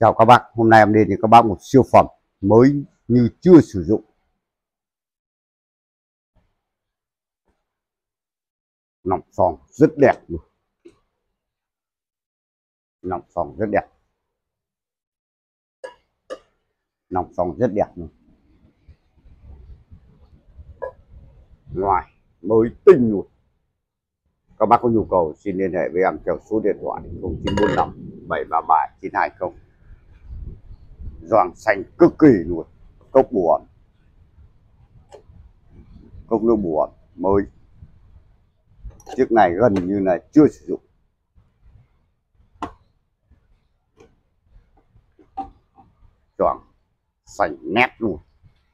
Chào các bạn, hôm nay em đến cho các bác một siêu phẩm mới như chưa sử dụng. Nòng sòng rất đẹp. Nòng sòng rất đẹp. Nòng sòng rất đẹp. Ngoài mới tinh luôn. Các bác có nhu cầu xin liên hệ với em theo số điện thoại 0945 737 920. Giòn xanh cực kỳ luôn. Cốc bù ẩm, cốc nước bù ẩm mới. Chiếc này gần như là chưa sử dụng. Giòn xanh nét luôn,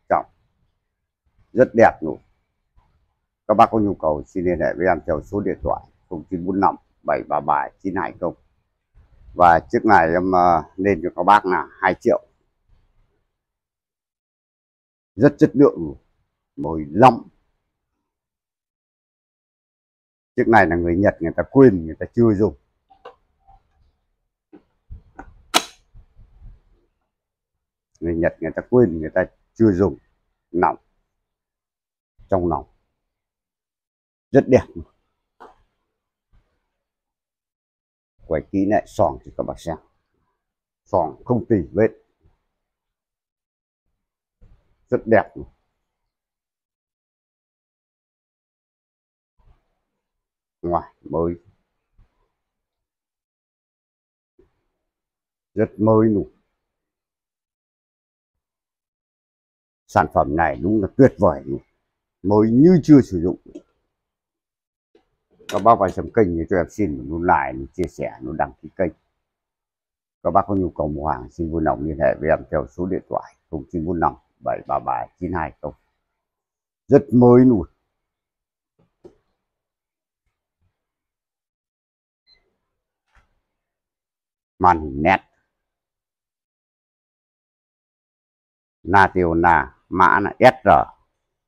trọng rất đẹp luôn. Các bác có nhu cầu xin liên hệ với em theo số điện thoại 0945 737 920. Và chiếc này em lên cho các bác là 2 triệu. Rất chất lượng, mới lắm. Chiếc này là người Nhật người ta quên, người ta chưa dùng. Người Nhật người ta quên, người ta chưa dùng. Nòng, trong nòng rất đẹp. Quay kỹ lại sòng thì các bác xem, sòng không tỉ vết, rất đẹp. Ngoài mới, rất mới luôn. Sản phẩm này đúng là tuyệt vời luôn, mới như chưa sử dụng. Các bác vào xem kênh thì cho em xin một like, một chia sẻ, một đăng ký kênh. Các bác có nhu cầu mua hàng xin vui lòng liên hệ với em theo số điện thoại 0945 737 920. Rất mới luôn. Màn hình nét. Na tiêu na, mã là SR,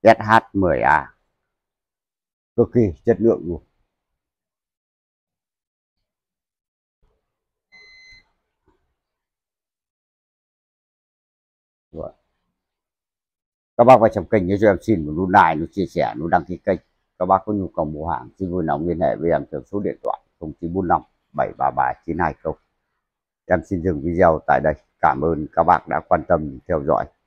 SH10A. Cực kỳ chất lượng luôn. Các bác vào trong kênh nhớ cho em xin một nút like, nút chia sẻ, nút đăng ký kênh. Các bác có nhu cầu mua hàng xin vui lòng liên hệ với em theo số điện thoại 0945 733 920. Em xin dừng video tại đây. Cảm ơn các bạn đã quan tâm theo dõi.